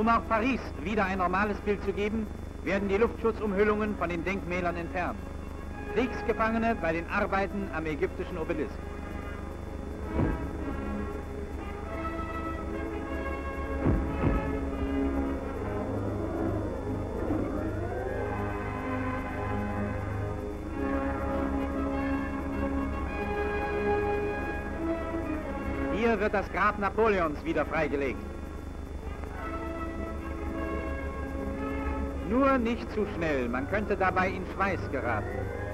Um auch Paris wieder ein normales Bild zu geben, werden die Luftschutzumhüllungen von den Denkmälern entfernt. Kriegsgefangene bei den Arbeiten am ägyptischen Obelisk. Hier wird das Grab Napoleons wieder freigelegt. Nur nicht zu schnell, man könnte dabei in Schweiß geraten.